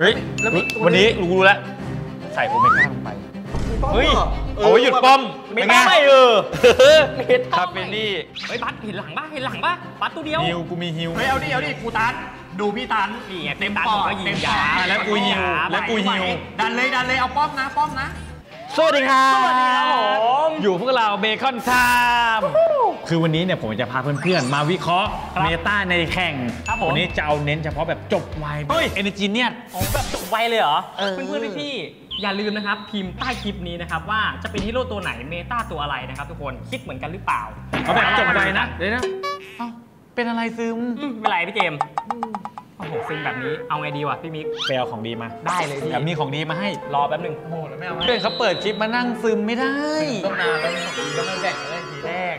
เฮ้ยวันนี้รู้แล้วใส่โอเมก้าลงไปเฮ้ยโอ้ยหยุดป้อมไม่ได้เออคาเฟนี่เฮ้ยบัสเห็นหลังป่ะเห็นหลังป่ะบัสตัวเดียวฮิวกูมีฮิวเฮ้ยเอาดิเอาดิกูตันดูพี่ตันนี่เต็มปอดเต็มยาแล้วกูฮิวแล้วกูฮิวดันเลยดันเลยเอาป้อมนะป้อมนะสวัสดีครับอยู่พวกเราเบคอนไทม์คือวันนี้เนี่ยผมจะพาเพื่อนๆมาวิเคราะห์เมตาในแข่งวันนี้จะเอาเน้นเฉพาะแบบจบไวENERGENIUSแบบจบไวเลยเหรอเพื่อนๆพี่อย่าลืมนะครับพิมพ์ใต้คลิปนี้นะครับว่าจะเป็นฮีโร่ตัวไหนเมตาตัวอะไรนะครับทุกคนคิดเหมือนกันหรือเปล่าเอาแบบจบไวนะเลยนะเป็นอะไรซึมเป็นไรพี่เจมโอ้โหซิงแบบนี้เอาไงดีวะพี่มิกไปเอาของดีมาได้เลยพี่มีของดีมาให้รอแป๊บนึงโหแล้วไม่เอาเพื่อนเขาเปิดคลิปมานั่งซึมไม่ได้ต้องนานแล้วก็ไม่แบ่งเลยทีแรก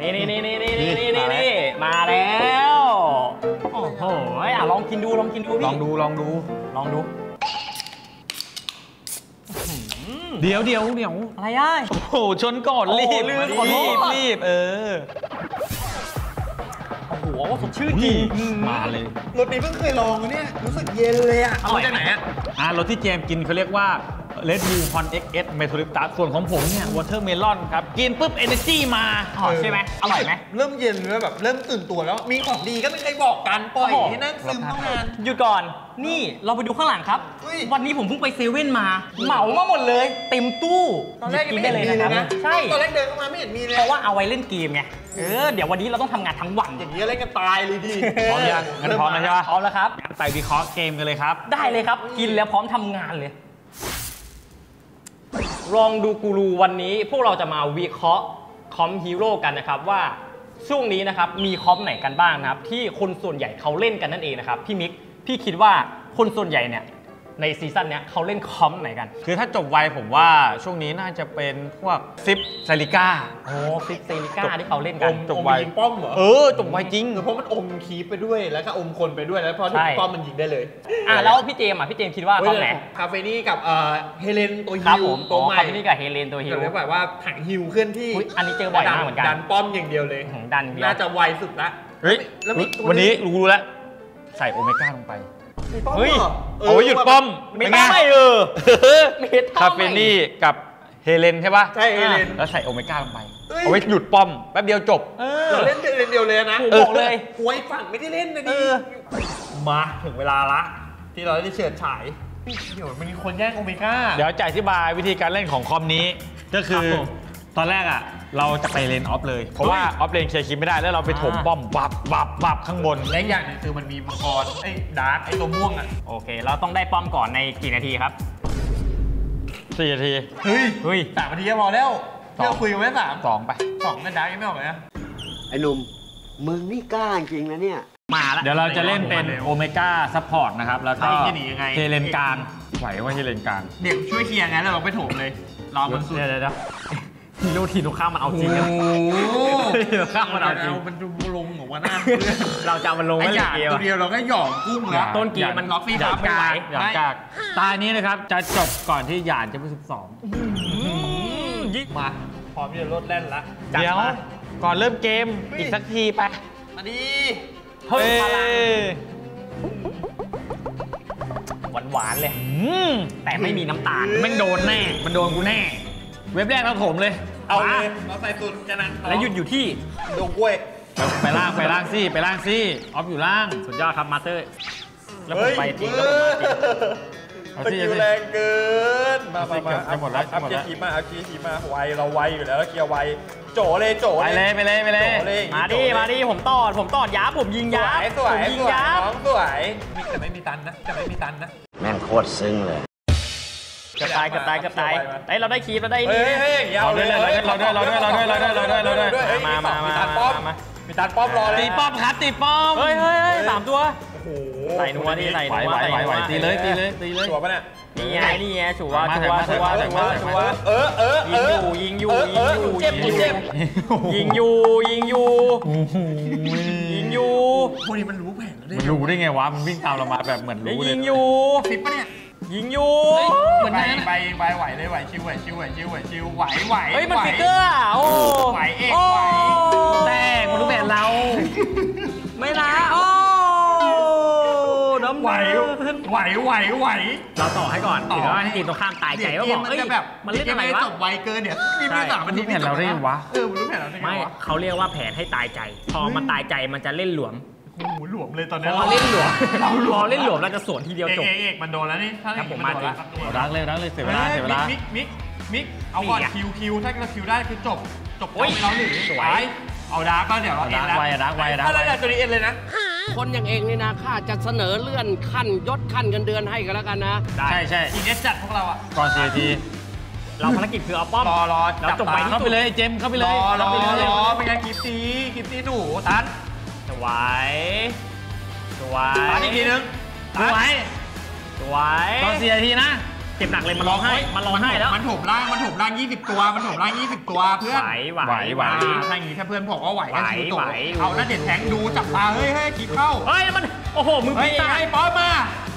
นี่มาแล้วโอ้โหลองกินดูลองกินดูพี่ลองดูเดี๋ยวอะไรอ่ะโอ้โหชนก่อนรีบโอ้โหสดชื่นจริงมาเลยรถนี้เพิ่งเคยลองเนี่ยรู้สึกเย็นเลยอ่ะอร่อยจากไหนอ่ะรถที่เจมกินเขาเรียกว่าเรดบูลฮอนเอ็กเอสเมทัลลิปตัสส่วนของผมเนี่ยวอเตอร์เมลอนครับกินปุ๊บเอเนอร์จี้มาใช่ไหมอร่อยไหมเริ่มเย็นแล้วแบบเริ่มตื่นตัวแล้วมีของดีก็ไม่เคยบอกกันปล่อยให้นั่งซึมตั้งนานหยุดก่อนนี่เราไปดูข้างหลังครับวันนี้ผมเพิ่งไปเซเว่นมาเหมามาหมดเลยเต็มตู้ตอนแรกไม่เห็นมีเลยนะใช่ตอนแรกเดินเข้ามาไม่เห็นมีเลยเพราะว่าเอาไว้เล่นเกมไงเดี๋ยววันนี้เราต้องทำงานทั้งวันอย่างนี้เล่นกันตายเลยดิพร้อมยังพร้อมแล้วใช่ปะพร้อมแล้วครับไปวิเคราะห์เกมกันเลยครับได้เลยครับกินแล้วพร้อมทำงานเลยลองดูกูรูวันนี้พวกเราจะมาวิเคราะห์คอมฮีโร่กันนะครับว่าช่วงนี้นะครับมีคอมไหนกันบ้างนะครับที่คนส่วนใหญ่เขาเล่นกันนั่นเองนะครับพี่มิกพี่คิดว่าคนส่วนใหญ่เนี่ยในซีซั่นนี้เขาเล่นคอมไหนกันคือถ้าจบไวผมว่าช่วงนี้น่าจะเป็นพวกซิปซาลิก้าโอ้ซิปซาลิก้าที่เขาเล่นกันจบไวยิงป้อมเหรอจบไวจริงเพราะมันอมคีบไปด้วยแล้วก็อมคนไปด้วยแล้วพอถึงป้อมมันยิงได้เลยแล้วพี่เจมคิดว่าตอนไหนคาเฟนี่กับเฮเลนตัวฮิวตัวใหม่คาเฟนี่กับเฮเลนตัวฮิวแล้วแบบว่าถังฮิวเคลื่อนที่อันนี้เจอบ่อยมากเหมือนกันดันป้อมอย่างเดียวเลยน่าจะไวสุดละเฮ้ยวันนี้รู้แล้วใส่โอเมก้าลงไปเฮ้ยโอ้ยหยุดป้อมไม่ได้คาเฟนี่กับเฮเลนใช่ปะใช่เฮเลนแล้วใส่โอเมก้าลงไปเอาไว้หยุดป้อมแป๊บเดียวจบเราเล่นเดียวเลยนะบอกเลยหวยฝั่งไม่ได้เล่นนะดิมาถึงเวลาละที่เราได้เฉิดฉายเดี๋ยวมันมีคนแย่งโอเมก้าเดี๋ยวจะอธิบายวิธีการเล่นของคอมนี้ก็คือตอนแรกอ่ะเราจะไปเลนออฟเลยเพราะว่าออฟเลนเคลียร์คิปไม่ได้แล้วเราไปถมป้อมบับข้างบนและอย่างนึงคือมันมีมังกรไอ้ดาร์กไอ้ตัวม่วงอ่ะโอเคเราต้องได้ป้อมก่อนในกี่นาทีครับ4 นาทีเฮ้ย3 นาทีพอแล้วเราคุยกันไว้2ไป2เป็นดาร์กยังไม่ออกเลยนะไอ้หนุ่มมึงนี่กล้าจริงนะเนี่ยมาแล้วเดี๋ยวเราจะเล่นเป็นโอเมก้าซัพพอร์ตนะครับแล้วก็เทเลนกลางไหวว่าเทเลนกลางเด็กช่วยเคลียร์งั้นเราไปถมเลยเรามันสุดเลยฮีโร่ทีมตรงข้ามมันเอาจริงนะทีมตรงข้ามมันเอาจริงมันจะลงหัวหน้าเราจะมันลงไม่ได้ตัวเดียวเราก็หยอกกุ้งแล้วต้นเกมมันล็อกซี่ดับไม่ไหวตานี้นะครับจะจบก่อนที่หยาดจะไป12ยิกมาพร้อมจะลดแล่นละเดี๋ยวก่อนเริ่มเกมอีกสักทีไปมาดีเพิ่มพลังหวานๆเลยแต่ไม่มีน้ำตาลมันโดนแน่มันโดนกูแน่เว็บแรกเราถมเลยเอาเลยเราใส่สุดกันนะแล้วหยุดอยู่ที่ดงกล้วยไปล่างซี่ออฟอยู่ล่างสุดยอดครับมาสเตอร์แล้วผมไปจริงแล้วผมมาจริงแรงเกินมาเอาหมดแล้วเอาเกียร์ขีมาไวเราไวอยู่แล้วเกียร์ไวโจเลยไปเลยมาดิผมตอดยับผมยิงยับสวยแต่ไม่มีตันนะแม่งโคตรซึ้งเลยกระต่ายเราได้คีบเราได้นี่เราด้วยมามีตันป้อมรอเลยตีป้อมเฮ้ย3 ตัวใส่นัวนี่ไหวตีเลยชัวร์ป่ะเนี่ยนี่ไงชัวร์ยิงอยู่เจ็บยิงอยู่พวกนี้มันรู้แผนแล้วดิรู้ได้ไงวะมันวิ่งตามเรามาแบบเหมือนรู้เลยยิงอยู่ฟิปป่ะเนี่ยยิงอยู่เหมือนนั้นไหวเลยชิวเฮ้ยมันฟิกเกอร์โอ้ไหวแต่มันรู้แบบเราไม่ละโอ้ ไหวเราต่อให้ก่อนต่อว่าทีมตรงข้ามตายใจว่าบอกเอ้ยมันเล่นอะไรวะจบไวเกินเนี่ยมีไม่ต่างมันรู้แผนเราได้วะรู้แผนเราได้ไม่เขาเรียกว่าแผนให้ตายใจพอมันตายใจมันจะเล่นหลวมหลวมเลยตอนนี้เราเล่นหลวมเราจะสวนทีเดียวจบเอกมันโดนแล้วนี่ถ้าผมมาถึงรักเลยเสียเวลามิกเอาก่อนคิวถ้าเราคิวได้คือจบไปแล้วหนึ่งสวยเอาดาร์กก็เดี๋ยวเราเอ็นดาร์กถ้าเราจะดีเอ็นเลยนะคนอย่างเองนี่นะข้าจะเสนอเลื่อนขั้นยศขั้นเงินเดือนให้กันแล้วกันนะใช่อีเนสจัดพวกเราอ่ะก่อนเสียทีเราภารกิจคือเอาป้อมรอจบไปเข้าไปเลยเจมเข้าไปเลยรอเป็นไงกิฟตี้หนูตันสวยตันอีกทีนึงสวยก่อนเสียทีนะเจ็บหนักเลยมันร้องไห้แล้วมันถบล่าง20ตัวเพื่อนไหวถ้าอย่างนี้ถ้าเพื่อนบอกว่าไหวกันชิวตัวเอาหน้าเด็ดแทงดูจับตาเฮ้ยคิดเข้าเฮ้ยมันโอ้โหมึงไปตายป๊อปมา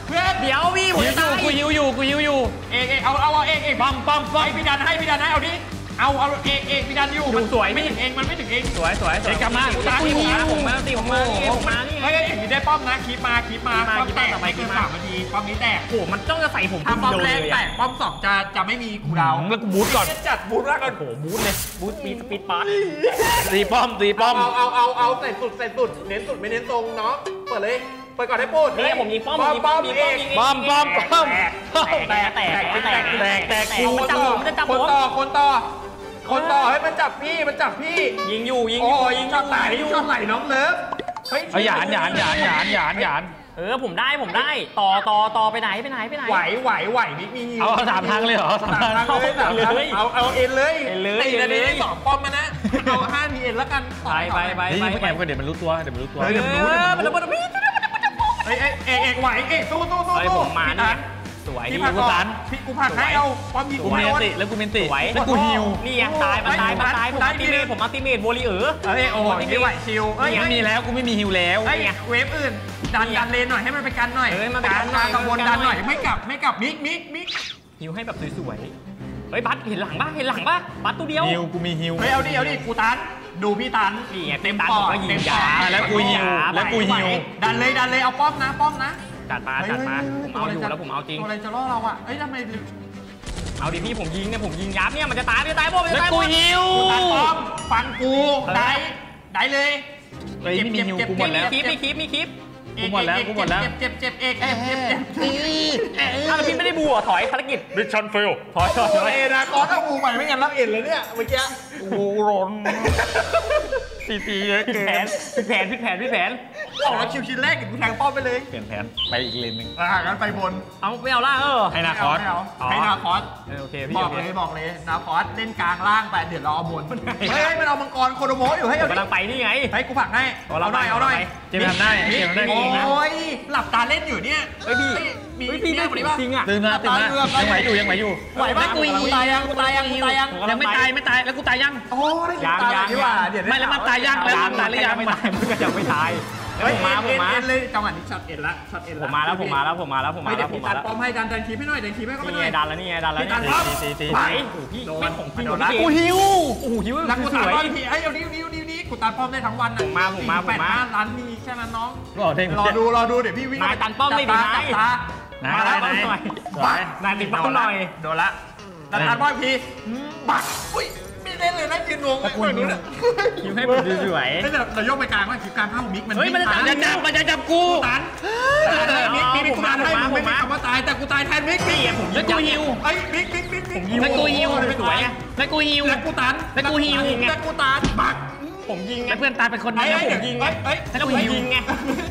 เพื่อนเดี๋ยวพี่ผมจะตายกูยิวอยู่เอกเอาเอกปั๊มพี่ดันให้เอาเอกพี่ดันอยู่มันสวยไม่ถึงเองสวยกลับมาตีผมมาเฮ้ยเอกได้ป้อมนะคีบมาป้อมแตกไปคือ3นาทีป้อมนี้แตกโอ้มันต้องจะใส่ผมถ้าป้อมแรกแตกป้อม2จะไม่มีกูดาวแล้วกูบูทก่อนจัดบูทแล้วกันโอ้บูทเลยบูทปีดปาร์ตตีป้อมเอาใส่สุดเน้นสุดไม่เน้นตรงเนาะเปิดเลยไปก่อนให้พูดนี่ผมยิงป้อมแตกคนต่อให้มันจับพี่ยิงอยู่ชอบไหลน้องเลิฟเฮ้ยหยานผมได้ต่อไปไหนไหวมีเอา3ทางเลยเหรอ3ทางเลยเอาเอ็นเลยตีได้2ป้อมมานะเอา5ทีเอ็นแล้วกันไปแกมก็เดี๋ยวมันรู้ตัวเอกไหวเอกสู้ผมมานะสวยนี่กูตันพี่กูผักให้เอาความมีกูเมนติแล้วกูเมนติแล้วกูฮิวนี่ยังตายผมอัลติเมทโวลีโอ้ยไม่ไหวชิวไม่มีแล้วกูไม่มีฮิวแล้วไอ้เวฟอื่นดันเลนหน่อยให้มันไปกันหน่อยมาตะวันดันหน่อยไม่กลับมิกฮิวให้แบบสวยๆเฮ้ยบัสเห็นหลังป่ะบัสตัวเดียวฮิวกูมีฮิวเฮ้ยเอาดิกูตันดูพี่ตันนี่เต็มปอดเต็มขาแล้วกูฮิวดันเลยเอาป้อมนะจัดมาเอาอยู่แล้วผมเอาจริงอะไรจะล่อเราอ่ะเอ้ยทำไมเอาดิพี่ผมยิงยับเนี่ยมันจะตายบ่แล้วกูหิวตัดป้อมฟันกูได้เลยเจ็บมีคลิปกูหมดแล้วเจ็บเอกแล้วพี่ไม่ได้บัวถอยภารกิจมิชชั่นเฟลถอยเอนะก้อนเอาบูใหม่ไม่งั้นรับเอ็นเลยเนี่ยเมื่อกี้กูร้อนตีเยอะเกินพี่แผนออกแล้วคิวชิ้นแรกกูทางป้อมไปเลยเปลี่ยนแผนไปอีกเลนหนึ่งงั้นไปบนเอาไม่เอาล่างให้นาคอสโอเคพี่บอกเลยนาคอสเล่นกลางล่างไปเดี๋ยวเราเอาบนให้มันเอามังกรโคโดโมะอยู่ให้เอากำลังไปนี่ไงให้กูผักให้เอาหน่อยเจมได้โอ้ยหลับตาเล่นอยู่เนี่ยเฮ้ยพี่ไม่ปฏิบัติจริงอ่ะตื่นมายังไหวอยู่ไหวกูตายยังยังไม่ตายแล้วกูตายยังโอ้ยยังไม่แล้วมันตายยังแล้วตายหรือยังไม่ตายผมมาเลยจังหวะนี้ช็อตเอ็นละผมมาแล้วป้อมให้ดันคีบให้หน่อยดันคีบให้ดันแล้วนี่พี่ของพี่กูหิวแล้วกูสวยไอ้เดี๋ยวนี้กูตัดป้อมได้ทั้งวันผมมาร้านนี้แค่นั้นน้องรอดูเดี๋ยวพี่วิ่งมาตัดป้อมไม่ดีมาแล้วหน่อยนายติดป้อมหน่อยโดนละตัดป้อมพี่บักไม่ได้เลยนะยืนงงไม่ค่อยรู้เลยคิวให้ผมสวยๆเราโยกไปกลางว่าคิวการเผ่ามิกมันมันจะจับกูตันมิกกูมาให้มึงไม่มีคำว่าตายแต่กูตายแทนมิกนี่ผมแล้วกูฮิวไอ้มิกแล้วกูฮิวสวยแล้วกูฮิวแล้วกูตันแล้วกูตันบักผมยิงไงเพื่อนตายเป็นคนนี้ผมยิงไงแล้วกูยิงไง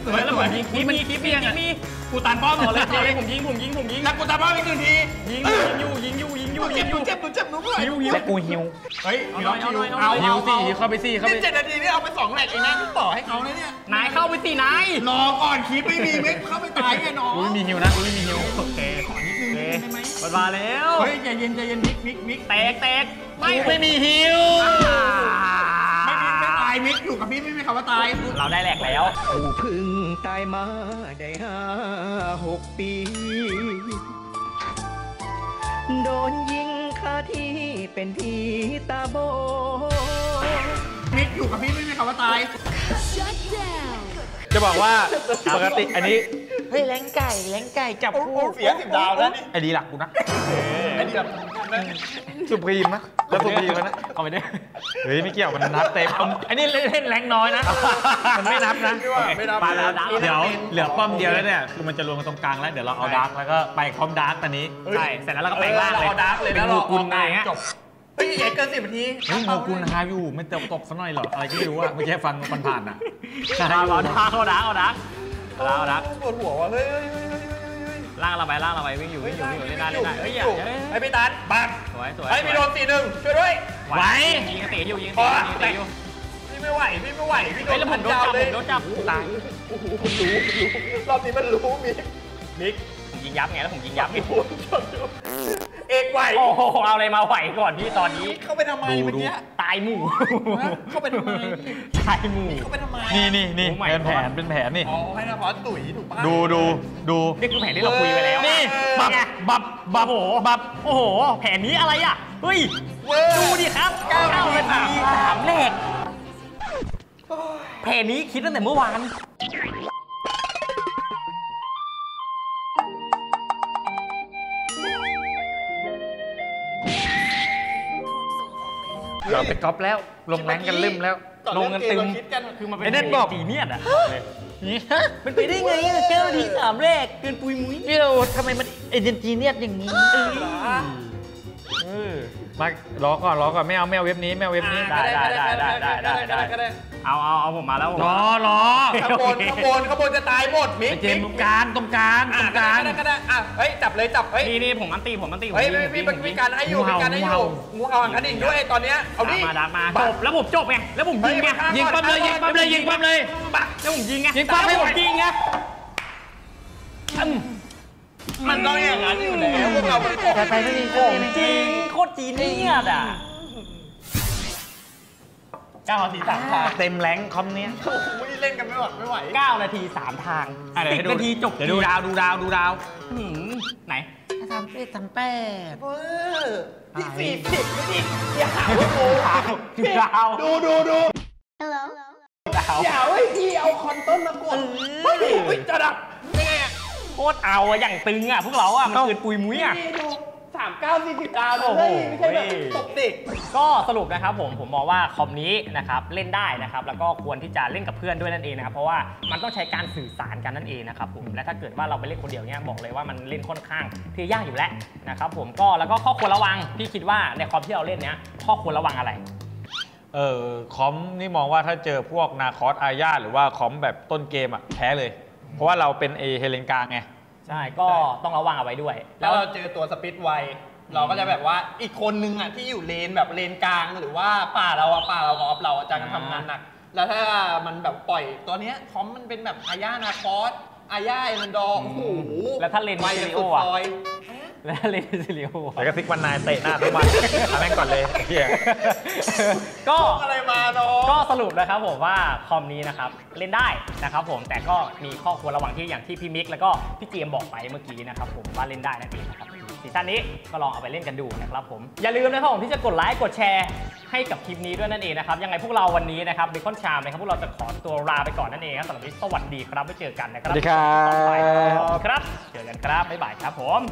สวยแล้วผมยิงมีกูตันป้อมเลยผมยิงแล้วกูตันป้อมอีกหนึ่งทียิงอยู่เจ็บหนูเลยหิวเฮ้ยเอาเข้าไปสี่7 นาทีนี่เอาไป2แหลกเองนะต่อให้เขาเลยเนี่ยนายเข้าไปสี่นายรอก่อนคีบไม่มีเม็ดเข้าไปตายแน่นอนไม่มีหิวโอเคขอนิดนึงได้ไหมบอลมาแล้วเฮ้ยใจเย็นมิกแตกไม่มีหิวมิกอยู่กับพี่ไม่มีคำว่าตายเราได้แหลกแล้วกูพึ่งตายมาได้5-6 ปีโดนยิงคาที่เป็นผีตาโบมิกอยู่กับพี่ไม่มีคำว่าตายจะบอกว่าปกติอันนี้ เฮ้ยแรงไก่แรงไก่จับคู่เสียสิบดาวแล้วนี่ไอ้ดีหลักกูนะไอ้ดีหลักสุพรีมนะแล้วสุพรีมนะเอาไปด้วยเฮ้ยไม่เกี่ยวมันนับเต็มอันนี้เล่นแรงน้อยนะมันไม่นับนะไม่นับเดี๋ยวเหลือป้อมเดียวแล้วเนี่ยคือมันจะรวมกันตรงกลางแล้วเดี๋ยวเราเอาดาร์กแล้วก็ไปคอมดาร์กตอนนี้ใช่เสร็จแล้วเราก็ไปล่างเลยเอาดาร์กเลยแล้วเราเอาไงฮะเฮ้ยเกิน10 นาที เฮ้ยโมกุลฮาอยู่ไม่เติมตกซะหน่อยหรออะไรก็ไม่รู้อะเมื่อกี้ฟังมันผ่านอะเอาดักปวดหัวว่ะเฮ้ยล่างเราไปวิ่งอยู่เล่นได้ไอ้พี่ตันบังสวยไอ้พี่โดน4-1ช่วยด้วยไหวยิงกระตีอยู่พี่ไม่ไหวพี่โดนจับเลยตายโอ้โหผมรู้รอบนี้มันรู้มิกผมยิงยับไงแล้วผมยิงยับเอกไหวโอ้โหเอาอะไรมาไหวก่อนพี่ตอนนี้เข้าไปทำไมเมื่อกี้ตายหมู่เข้าไปทำไมตายหมู่เข้าไปทำไมนี่เป็นแผนนี่อ๋อให้นะพอตุ๋ยถูกป่ะดูนี่คือแผนที่เราคุยไปแล้วนี่บับโอ้โหแผนนี้อะไรอ่ะเฮ้ยดูดิครับ9 นาที3 แรกแผนนี้คิดตั้งแต่เมื่อวานเราไปก๊อปแล้วลงแรงกันลืมแล้วลงกันตึงคือมันเป็นเน็ตบอกจีเนียดอ่ะมันไปได้ไง9 นาที 3 แรกเกินปุยมุ้ยพี่เราทำไมมันเอเจนจีเนียดอย่างนี้มารอก่อนไม่เอาเว็บนี้ได้เอาผมมาแล้วรอขบวนจะตายหมดมิกตรงกลางเฮ้ยจับนี่ผมอันตีเฮ้ยพี่การให้อยู่งูเห่าขันดิ่งด้วยตอนเนี้ยเอาดิมาจบแล้วผมจบไงแล้วผมยิงปั๊มเลยแล้วผมยิงปั๊มให้หมดมันต้องอย่างนั้นอยู่แล้วพวกเราไปไม่ดีจริงโคตรจีเนียสอ่ะ9 นาที 3 ทางเต็มแรงคอมเนี้ยโอ้โหเล่นกันไม่ไหว9 นาที 3 ทาง10 นาทีจบเดี๋ยวดูดาวไหน3840นี่อย่าหาว่าโง่ดูอย่าเว้ยพี่เอาคอนต้นมากดไม่จะดับยังไงอ่ะโคตรเอาอย่างตึงอ่ะพวกเราอ่ะมันเกินปุยมุ้ยอ่ะ39 40 ดาวเลยไม่ใช่แบบตบดิก็สรุปนะครับผมมองว่าคอมนี้นะครับเล่นได้นะครับแล้วก็ควรที่จะเล่นกับเพื่อนด้วยนั่นเองนะครับเพราะว่ามันต้องใช้การสื่อสารกันนั่นเองนะครับผมและถ้าเกิดว่าเราไปเล่นคนเดียวเนี้ยบอกเลยว่ามันเล่นค่อนข้างที่ยากอยู่แล้วนะครับผมก็แล้วก็ข้อควรระวังพี่คิดว่าในคอมที่เราเล่นเนี้ยข้อควรระวังอะไรคอมนี่มองว่าถ้าเจอพวกนาคอสอาญาหรือว่าคอมแบบต้นเกมอ่ะแพ้เลยเพราะว่าเราเป็นเฮเลนกลางไงใช่ก็ต้องระวังเอาไว้ด้วยแล้วเราเจอตัวสปิทไวเราก็จะแบบว่าอีกคนนึงอ่ะที่อยู่เลนแบบเลนกลางหรือว่าป่าเราออฟเราจะทำงานหนักแล้วถ้ามันแบบปล่อยตัวเนี้ยคอมมันเป็นแบบอาญานาคอสอาญาเอมันดองโอ้โหแล้วถ้าเลนไวจะสุดซอยแล้วเลนซิลิโอแล้วก็ซิกวันนายเตะหน้าทุกวันแม่งก่อนเลยเฮียก็อะไรมาเนาะก็สรุปนะครับผมว่าคอมนี้นะครับเล่นได้นะครับผมแต่ก็มีข้อควรระวังที่อย่างที่พี่มิกแล้วก็พี่เจมบอกไปเมื่อกี้นะครับผมว่าเล่นได้นั่นเองนะครับซีซั่นนี้ก็ลองเอาไปเล่นกันดูนะครับผมอย่าลืมนะครับผมที่จะกดไลค์กดแชร์ให้กับคลิปนี้ด้วยนั่นเองนะครับยังไงพวกเราวันนี้นะครับเบคอนชามนะครับพวกเราจะขอตัวลาไปก่อนนั่นเองครับสำหรับวันนี้สวัสดีครับไว้เจอกันนะครับสวัสดีครับเจอกันครับบ๊ายบายครับผม